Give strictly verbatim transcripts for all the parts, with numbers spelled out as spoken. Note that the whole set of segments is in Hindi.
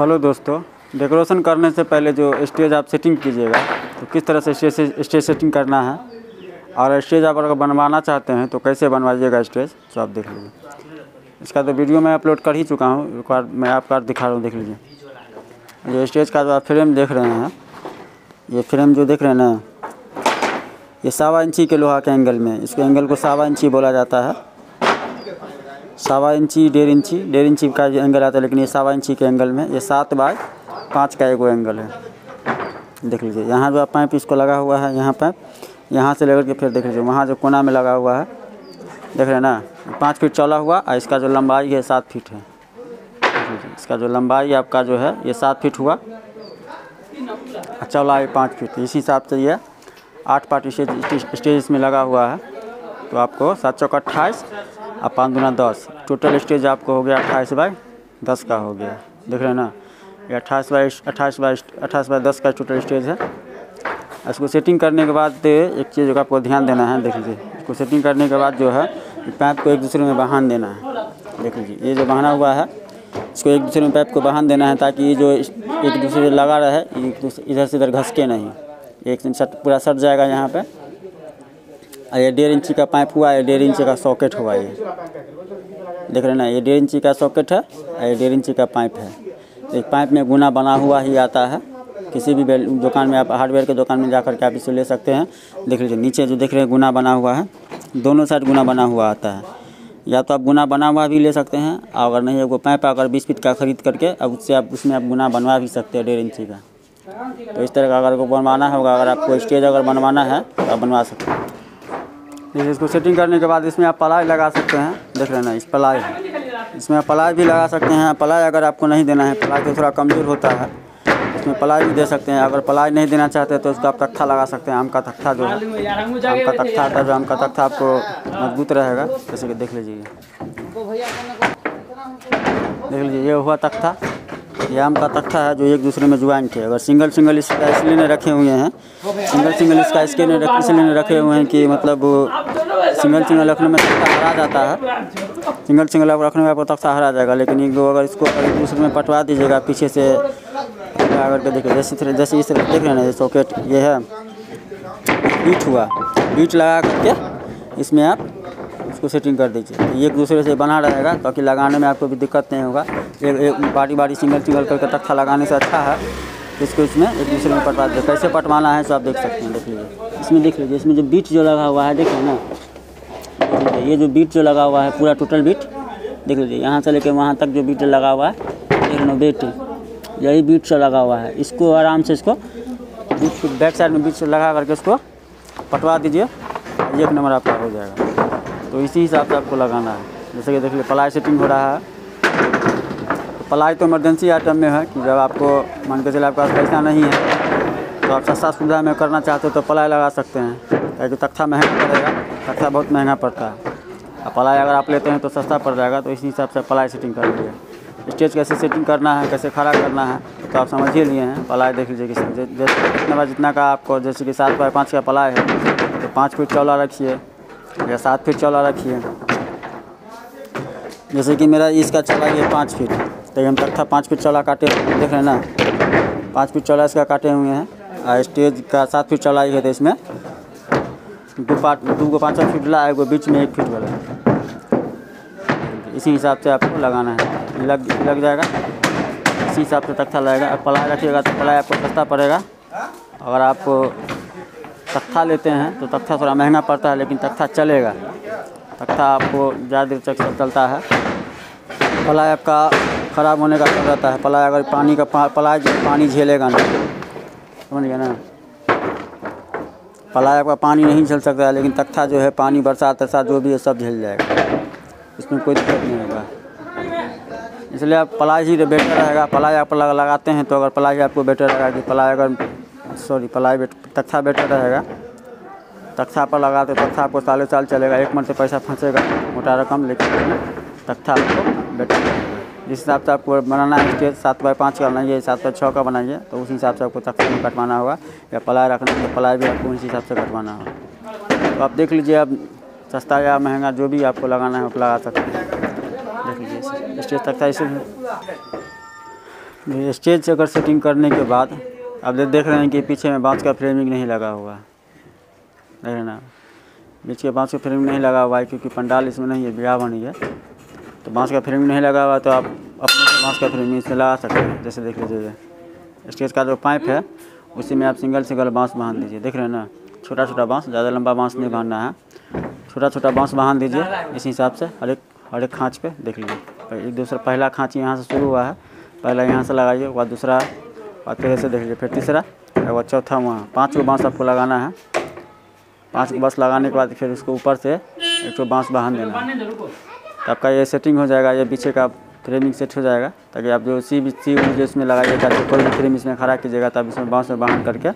हेलो दोस्तों, डेकोरेशन करने से पहले जो स्टेज आप सेटिंग कीजिएगा तो किस तरह से स्टेज स्टेज सेटिंग करना है और स्टेज आप अगर बनवाना चाहते हैं तो कैसे बनवाइएगा स्टेज, तो आप देख लीजिए। इसका तो वीडियो मैं अपलोड कर ही चुका हूँ, मैं आपका दिखा रहा हूँ, देख लीजिए। ये स्टेज का जो आप फ्रेम देख रहे हैं, ये फ्रेम जो देख रहे हैं ना, ये सावा इंची के लोहा के एंगल में, इसके एंगल को सावा इंची बोला जाता है। सावा इंची, डेढ़ इंची, डेढ़ इंची का जो एंगल आता है, लेकिन ये सावा इंची के एंगल में, ये सात बाय पाँच का एगो एंगल है, देख लीजिए। यहाँ जो पाइप इसको लगा हुआ है, यहाँ पाइप यहाँ से लेकर के फिर देख लीजिए वहाँ जो कोना में लगा हुआ है, देख रहे हैं ना, पाँच फीट चौला हुआ और इसका जो लंबाई है सात फीट है। इसका जो लंबाई आपका जो है ये सात फीट हुआ, चौला पाँच फीट, इसी हिसाब से यह आठ पार्टी स्टेज में लगा हुआ है। तो आपको सात चौका अट्ठाईस और पाँच दुना दस, टोटल स्टेज आपको हो गया अट्ठाईस बाई दस का हो गया, देख रहे हैं ना। ये अट्ठाईस बाई अट्ठाईस बाई अट्ठाईस बाई दस का टोटल स्टेज है। इसको सेटिंग करने के बाद एक चीज़ का आपको ध्यान देना है, देख लीजिए। इसको सेटिंग करने के बाद जो है पैप को एक दूसरे में बहान देना है, देख लीजिए। ये जो बहाना हुआ है इसको एक दूसरे में पैप को बहान देना है ताकि ये जो एक दूसरे से लगा रहे इधर से इधर घसके नहीं, एक इंच पूरा सट जाएगा यहाँ पे। और ये डेढ़ इंची का पाइप हुआ, ये डेढ़ इंची का सॉकेट हुआ, ये देख रहे हैं ना, ये डेढ़ इंची का सॉकेट है और ये डेढ़ इंची का पाइप है। एक पाइप में गुना बना हुआ ही आता है, किसी भी दुकान में आप हार्डवेयर के दुकान में जा कर के आप इसे ले सकते हैं, देख लीजिए। नीचे जो देख रहे हैं गुना बना हुआ है, दोनों साइड गुना बना हुआ आता है, या तो आप गुना बना हुआ भी ले सकते हैं, अगर नहीं वो पाइप अगर बीस फीट का खरीद करके अब उससे आप उसमें आप गुना बनवा भी सकते हैं डेढ़ इंची का। तो इस तरह का अगर को बनवाना होगा, अगर आपको स्टेज अगर बनवाना है तो आप बनवा सकते हैं। जैसे इसको सेटिंग करने के बाद इसमें आप प्लाई लगा सकते हैं, देख लेना, इस प्लाई इसमें आप प्लाई भी लगा सकते हैं। प्लाई अगर आपको नहीं देना है, प्लाई तो थोड़ा कमज़ोर होता है, इसमें प्लाई भी दे सकते हैं। अगर प्लाई नहीं देना चाहते तो उसको आप तख्ता लगा सकते हैं, आम का तख्ता जो है, आम का तख्ता आता है, जो आम का तख्ता आपको मजबूत रहेगा, जैसे कि देख लीजिए, देख लीजिए ये हुआ तख्ता, ये आम का तख्ता है जो एक दूसरे में ज्वाइंट है। अगर सिंगल सिंगल इसका इसलिए नहीं रखे हुए हैं, सिंगल सिंगल इसका इसके इसलिए नहीं रखे हुए हैं कि मतलब सिंगल सिंगल रखने में तख्ता हरा जाता है, सिंगल सिंगल आप रखने में आपको तख्ता हरा जाएगा। लेकिन एक अगर इसको एक दूसरे में पटवा दीजिएगा पीछे से अगर के देखिए, जैसे जैसे इस तरह देख रहे हैं, सॉकेट ये है, बीट हुआ, बीट लगा करके इसमें आप इसको सेटिंग कर दीजिए, ये एक दूसरे से बना रहेगा ताकि लगाने में आपको भी दिक्कत नहीं होगा। एक एक बारी बारी सिंगल सिंगल करके तख्ता लगाने से अच्छा है इसको इसमें एक दूसरे में पटवा दीजिए। कैसे पटवाना है तो आप देख सकते हैं, देख लीजिए। इसमें देख लीजिए, इसमें जो बीट जो लगा हुआ है, देखिए ना, ये जो बीट जो लगा हुआ है पूरा टोटल बीट देख लीजिए, यहाँ से लेकर वहाँ तक जो बीट लगा हुआ है, देख लो बीट, यही बीट से लगा हुआ है। इसको आराम से इसको बीट बैक साइड में बीट से लगा करके इसको पटवा दीजिए, एक नंबर आपका हो जाएगा। तो इसी हिसाब से आपको लगाना है, जैसे कि देख लीजिए प्लाई सेटिंग हो रहा है। तो प्लाई तो इमरजेंसी आइटम में है कि जब आपको मान के चले आपके पास पैसा नहीं है तो आप सस्ता सुविधा में करना चाहते हो तो प्लाई लगा सकते हैं, क्योंकि तख्ता महंगा पड़ेगा, तख्ता बहुत महंगा पड़ता है, और प्लाई अगर आप लेते हैं तो सस्ता पड़ जाएगा। तो इसी हिसाब से प्लाई सेटिंग कर लीजिए। स्टेज कैसे सेटिंग करना है, कैसे खड़ा करना है तो आप समझ ही लिए हैं। प्लाई देख लीजिए कि जितना जितना का आपको, जैसे कि सात बाई पाँच का प्लाई है तो पाँच फीट चौला रखिए या सात फीट चौला रखिए। जैसे कि मेरा इसका चौला ये पाँच फीट, तो हम तख्ता पाँच फीट चौला काटे, देख रहे हैं ना, पाँच फीट चौला इसका काटे हुए हैं। और स्टेज का सात फीट चौला ही है, तो इसमें दो पार्ट दो को पाँच फीट वाला है, बीच में एक फीट वाला, इसी हिसाब से आपको लगाना है, लग लग जाएगा, इसी हिसाब से तख्ता लगेगा। प्लाई रखिएगा तो प्लाई आपको सस्ता पड़ेगा, अगर आप तख्ता लेते हैं तो तख्ता थोड़ा महंगा पड़ता है, लेकिन तख्ता चलेगा, तख्ता आपको ज़्यादा देर तक चलता है। प्लाई आपका ख़राब होने का डर रहता है, प्लाई अगर पानी का प्लाई पानी झेलेगा नहीं, समझ गए ना, प्लाई आपका पानी नहीं झेल सकता है, लेकिन तख्ता जो है पानी बरसात वरसात जो भी है सब झेल जाएगा, इसमें कोई दिक्कत नहीं होगा। इसलिए आप प्लाई ही बेटर रहेगा, प्लाई आप लगाते हैं तो अगर प्लाई आपको बेटर रहेगा कि प्लाई अगर सॉरी प्लाई बेट तख्ता बेटर रहेगा, तख्ता पर लगाते तख्ता आपको सालों साल चलेगा, एक मन से पैसा फंसेगा मोटा रकम, लेकिन तख्ता आपको बेटर रहेगा। जिस हिसाब से आपको बनाना है स्टेज, सात बाई पाँच का बनाइए, सात बाई छः का बनाइए, तो उस हिसाब से आपको तख्ता में कटवाना होगा, या प्लाई रखना है तो प्लाई भी आपको उसी हिसाब से कटवाना होगा। तो आप देख लीजिए, आप सस्ता या महंगा जो भी आपको लगाना है आप लगा सकते हैं, देख लीजिए स्टेज तख्ता इसी। स्टेज से अगर सेटिंग करने के बाद आप देख रहे हैं कि पीछे में बाँस का फ्रेमिंग नहीं लगा हुआ है, देख रहे ना, बीच के बाँस का फ्रेमिंग नहीं लगा हुआ है क्योंकि पंडाल इसमें नहीं है, ब्याह बनी है, तो बाँस का फ्रेमिंग नहीं लगा हुआ तो आप अपने से बाँस का फ्रेमिंग इसमें लगा सकते हैं। जैसे देख लीजिए स्टेज का जो पाइप है उसी में आप सिंगल सिंगल बाँस बांध दीजिए, देख रहे हैं ना, छोटा छोटा बाँस, ज़्यादा लंबा बाँस नहीं बांधना है, छोटा छोटा बाँस बांध दीजिए इस हिसाब से। हर एक हर एक खाँच पे देख लीजिए, एक दूसरा पहला खाँच यहाँ से शुरू हुआ है, पहला यहाँ से लगाइए, वह दूसरा और फिर ऐसे देख लीजिए, फिर तीसरा और चौथा वहाँ, पाँच को बाँस आपको लगाना है। पाँच को बाँस लगाने के बाद फिर उसको ऊपर से एक तो बाँस बांध देना है, तो आपका ये सेटिंग हो जाएगा, ये पीछे का फ्रेमिंग सेट हो जाएगा, ताकि आप जो सी सी जो इसमें लगाइएगा तो कोई भी फ्रेम इसमें खड़ा कीजिएगा तो आप इसमें बाँस में बांध करके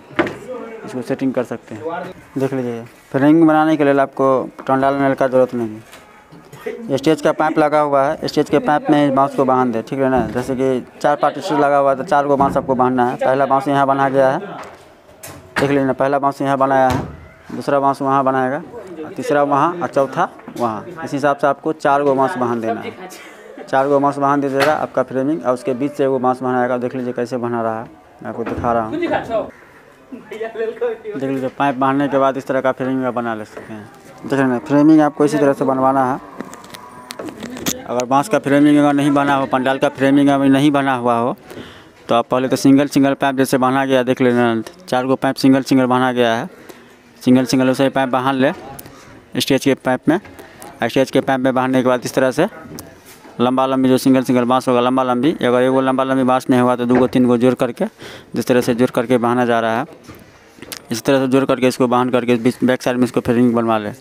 इसको सेटिंग कर सकते हैं। देख लीजिए फ्रेमिंग बनाने के लिए आपको टंडाल नल का जरूरत नहीं है, स्टेज का पाइप लगा हुआ है, स्टेज के पाइप में बाँस को बांध दे, ठीक है ना। जैसे कि चार पार्ट स्टेज लगा हुआ है तो चार को बाँस आपको बांधना है, पहला बाँस यहाँ बना गया है, देख लेना, पहला बाँस यहाँ बनाया है, दूसरा बाँस वहाँ बनाएगा, तीसरा वहाँ और चौथा वहाँ, इस हिसाब से आपको चार गो बाँस बांध देना है। चार गो बाँस बांध दीजिएगा आपका फ्रेमिंग, और उसके बीच से वो बाँस बनाएगा, देख लीजिए कैसे बना रहा है, मैं आपको दिखा रहा हूँ, देख लीजिए। पाइप बांधने के बाद इस तरह का फ्रेमिंग आप बना ले सकते हैं, देख लेना, फ्रेमिंग आपको इसी तरह से बनवाना है। अगर बाँस का फ्रेमिंग अगर नहीं बना हो, पंडाल का फ्रेमिंग अभी नहीं बना हुआ हो, तो आप पहले तो सिंगल सिंगल पाइप जैसे बांधा गया, देख लेना, चार गो पाइप सिंगल सिंगल बांधा गया है, सिंगल सिंगल उसे पाइप बांध ले स्टेज के पाइप में, और स्टेज के पाइप में बांधने के बाद इस तरह से लंबा लंबी जो सिंगल सिंगल बाँस होगा, लंबा लंबी, अगर एगो लंबा लंबी बाँस नहीं होगा तो दो गो तीन गो जोड़ करके, जिस तरह से जोड़ करके बांधा जा रहा है, इस तरह से जोड़ करके इसको बांध करके बीच बैक साइड में इसको फ्रेमिंग बनवा लें,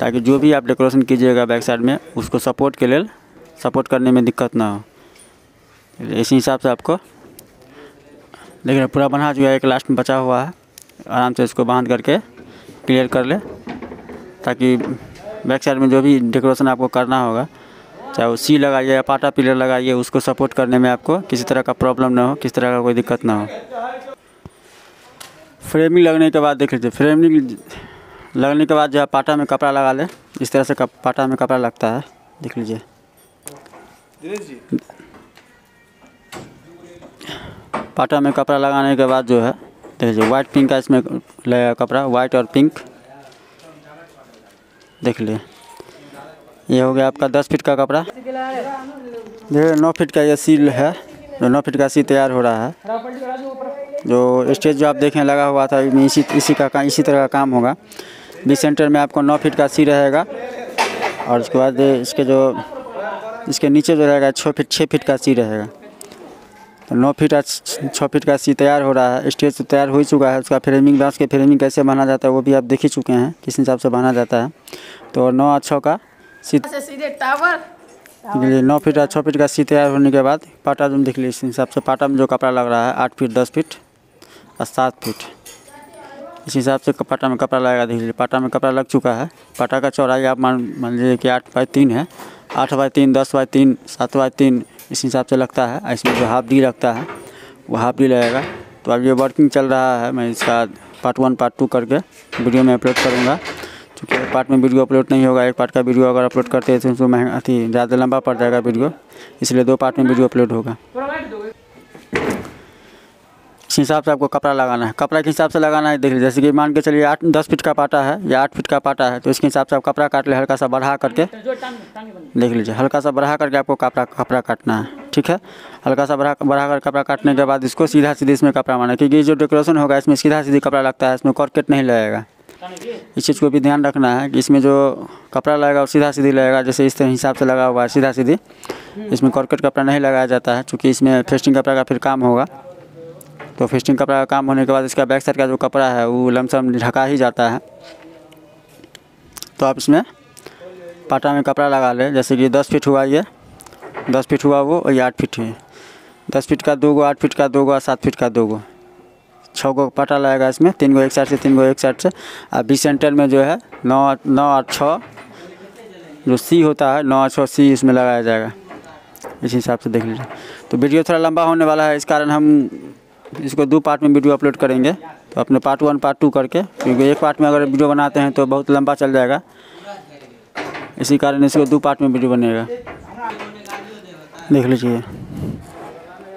ताकि जो भी आप डेकोरेशन कीजिएगा बैक साइड में उसको सपोर्ट के लिए सपोर्ट करने में दिक्कत ना हो। इसी हिसाब से आपको देखिए पूरा बना जो है, एक लास्ट में बचा हुआ है, आराम से इसको बांध करके क्लियर कर ले, ताकि बैक साइड में जो भी डेकोरेशन आपको करना होगा, चाहे वो सी लगाइए या पाटा पिलर लगाइए, उसको सपोर्ट करने में आपको किसी तरह का प्रॉब्लम ना हो, किसी तरह का कोई दिक्कत ना हो। फ्रेमिंग लगने के बाद देख लीजिए, फ्रेमिंग लगने के बाद जो है पाटा में कपड़ा लगा ले, इस तरह से पाटा में कपड़ा लगता है, देख लीजिए, पाटा में कपड़ा लगाने के बाद जो है देख लीजिए वाइट पिंक का इसमें लगेगा कपड़ा, वाइट और पिंक, देख लीजिए ये हो गया आपका दस फीट का कपड़ा। देखिए नौ फीट का ये सील है, जो नौ फीट का सील तैयार हो रहा है, जो स्टेज जो आप देखें लगा हुआ था इसी इसी का काम इसी तरह का काम होगा। बीच सेंटर में आपको नौ फीट का सी रहेगा, और उसके बाद इसके जो इसके नीचे जो रहेगा छः फीट छः फीट का सी रहेगा, तो नौ फीट और छः फीट का सी तैयार हो रहा है। स्टेज तो तैयार हो ही चुका है, उसका फ्रेमिंग बाँस के फ्रेमिंग कैसे बांधा जाता है वो भी आप देख ही चुके हैं किस हिसाब से बांधा जाता है। तो नौ और छः का सी, नौ फीट और छः फीट का सी तैयार होने के बाद पाटा तुम देख लीजिए, इस हिसाब से पाटा में जो कपड़ा लग रहा है आठ फीट दस फीट और सात फीट इस हिसाब से पाटा में कपड़ा लगेगा। देख लीजिए पाटा में कपड़ा लग चुका है, पाटा का चौड़ाई आप मान मान लीजिए कि आठ बाई तीन है, आठ बाई तीन दस बाई तीन सात बाई तीन इस हिसाब से लगता है। इसमें जो हाफ डी लगता है वो हाफ डी लगेगा। तो अब ये वर्किंग चल रहा है, मैं इसका पार्ट वन पार्ट टू करके वीडियो में अपलोड करूँगा। चूँकि एक पार्ट में वीडियो अपलोड नहीं होगा, एक पार्ट का वीडियो अगर अपलोड करते हैं तो उसको महंगा अति ज़्यादा लंबा पड़ जाएगा वीडियो, इसलिए दो पार्ट में वीडियो अपलोड होगा। इस हिसाब से आपको कपड़ा लगाना है, कपड़ा के हिसाब से लगाना है। देख लीजिए जैसे कि मान के चलिए आठ दस फीट का पाटा है या आठ फीट का पाटा है, तो इसके हिसाब से आप कपड़ा काट ले, हल्का सा बढ़ा करके देख लीजिए, हल्का सा बढ़ा करके आपको कपड़ा कपड़ा काटना है, ठीक है। हल्का सा बढ़ा बढ़ा कर कपड़ा काटने के बाद इसको सीधा सीधे इसमें कपड़ा मारना है, क्योंकि जो डेकोरेशन होगा इसमें सीधा सीधे कपड़ा लगता है, इसमें कॉर्केट नहीं लगेगा। इस चीज़ को भी ध्यान रखना है कि इसमें जो कपड़ा लगेगा वो सीधा सीधी लगेगा, जैसे इस तरह हिसाब से लगा हुआ है सीधा सीधी, इसमें कॉर्केट कपड़ा नहीं लगाया जाता है, चूँकि इसमें फेस्टिंग कपड़ा का फिर काम होगा। तो फेस्टिंग कपड़ा का काम होने के बाद इसका बैक साइड का जो कपड़ा है वो लमसम ढका ही जाता है। तो आप इसमें पाटा में कपड़ा लगा लें, जैसे कि दस फीट हुआ, ये दस फीट हुआ, वो ये आठ फीट हुई, दस फीट का दो गो, आठ फीट का दो गो और सात फीट का दो गो, छः गो पाटा लगेगा। इसमें तीन गो एक साइड से, तीन गो एक साइड से, और बीच सेंटर में जो है नौ नौ और छः जो सी होता है, नौ और छः सी इसमें लगाया जाएगा। इस हिसाब से देख लीजिए। तो वीडियो थोड़ा लंबा होने वाला है, इस कारण हम इसको दो पार्ट में वीडियो अपलोड करेंगे। तो अपने पार्ट वन पार्ट टू करके, क्योंकि एक पार्ट में अगर वीडियो बनाते हैं तो बहुत लंबा चल जाएगा, इसी कारण इसको दो पार्ट में वीडियो बनेगा। देख लीजिए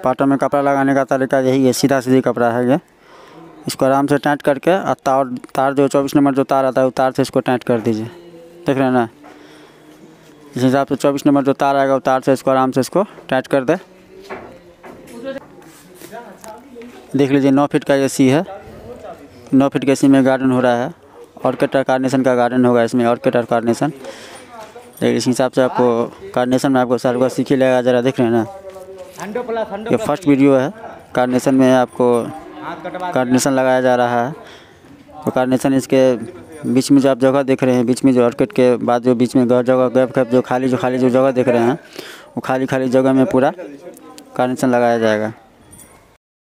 पाटन में कपड़ा लगाने का तरीका यही है, सीधा सीधी कपड़ा है ये। इसको आराम से टाइट करके और तार तार जो चौबीस नंबर जो तार आता है वो तार से इसको टाइट कर दीजिए। देख रहे ना, इस हिसाब से चौबीस नंबर जो तार आएगा वो तार से इसको आराम से इसको टाइट कर दे। देख लीजिए नौ फीट का ये सी है, नौ फीट के सी में गार्डन हो रहा है। ऑर्केस्ट्रा कार्नेशन का गार्डन होगा इसमें, ऑर्केस्ट्रा कार्नेशन। इस हिसाब से आपको कार्नेशन में आपको सारा कुछ सीख ही लगेगा ज़रा। देख रहे हैं ना, ये फर्स्ट वीडियो है कार्नेशन में। आपको कार्नेशन लगाया जा रहा है तो कार्नेशन इसके बीच में जो आप जगह देख रहे हैं, बीच में जो ऑर्किड के बाद जो बीच में जगह गैप गैप जो खाली जो खाली जो जगह देख रहे हैं, वो खाली खाली जगह में पूरा कार्नेशन लगाया जाएगा।